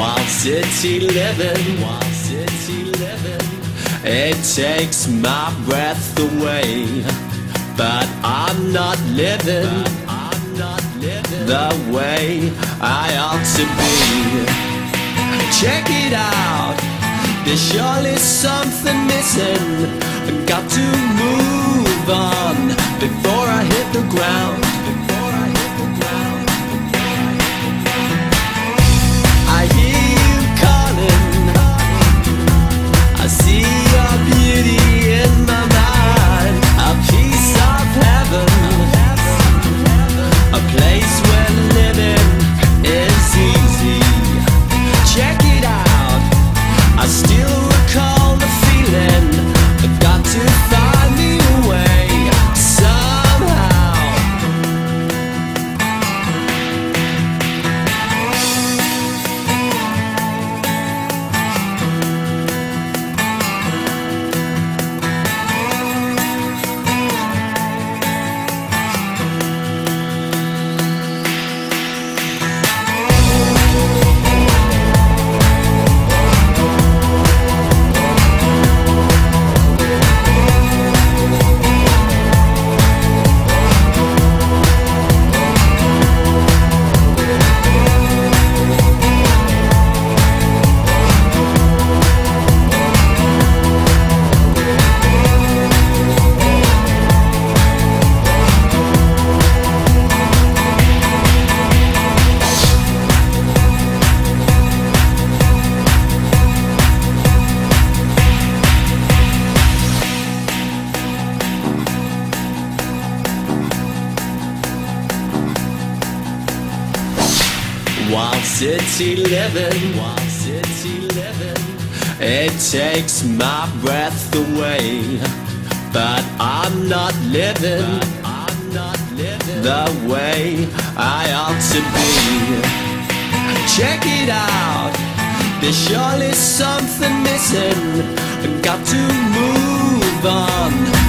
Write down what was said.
Wild city living, wild city living. It takes my breath away, but I'm not living, the way I ought to be. Check it out, there's surely something missing. I've got to move on before I hit the ground. Wild city living, wild city living. It takes my breath away, but I'm not living, the way I ought to be. Check it out, there's surely something missing. I've got to move on.